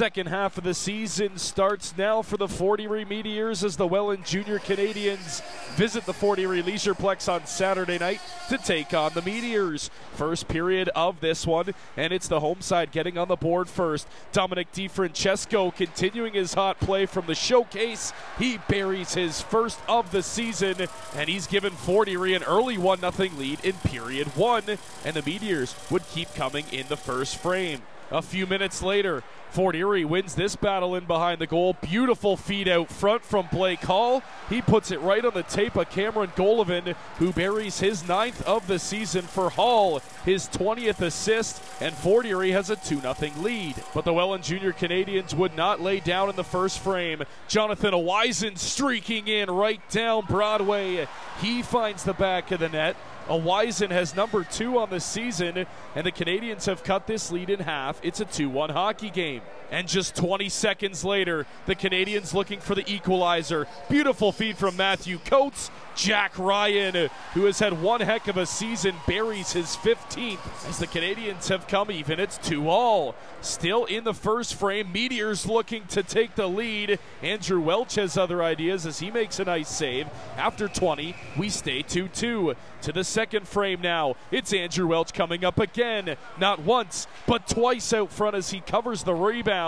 Second half of the season starts now for the Fort Erie Meteors as the Welland Junior Canadians visit the Fort Erie Leisureplex on Saturday night to take on the Meteors. First period of this one, and it's the home side getting on the board first. Dominic DiFrancesco continuing his hot play from the showcase. He buries his first of the season, and he's given Fort Erie an early 1-0 lead in period one, and the Meteors would keep coming in the first frame. A few minutes later, Fort Erie wins this battle in behind the goal. Beautiful feed out front from Blake Hall. He puts it right on the tape of Cameron Golovin, who buries his 9th of the season for Hall, his 20th assist, and Fort Erie has a 2-0 lead. But the Welland Junior Canadians would not lay down in the first frame. Jonathan Awaisen streaking in right down Broadway. He finds the back of the net. Awaisen has number 2 on the season, and the Canadians have cut this lead in half. It's a 2-1 hockey game. And just 20 seconds later, the Canadians looking for the equalizer. Beautiful feed from Matthew Coates. Jack Ryan, who has had one heck of a season, buries his 15th as the Canadians have come even. It's 2-all. Still in the first frame, Meteors looking to take the lead. Andrew Welch has other ideas as he makes a nice save. After 20, we stay 2-2. To the second frame now, it's Andrew Welch coming up again. Not once, but twice out front as he covers the rebound.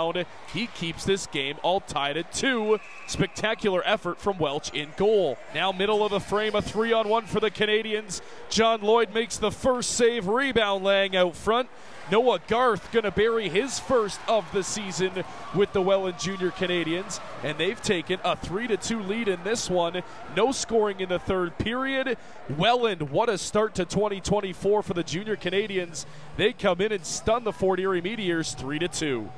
He keeps this game all tied at 2. Spectacular effort from Welch in goal. Now middle of the frame, a 3-on-1 for the Canadians. John Lloyd makes the first save, rebound laying out front. Noah Garth gonna bury his first of the season with the Welland Junior Canadians, and they've taken a 3-2 lead in this one. No scoring in the third period. Welland, what a start to 2024 for the Junior Canadians. They come in and stun the Fort Erie Meteors 3-2.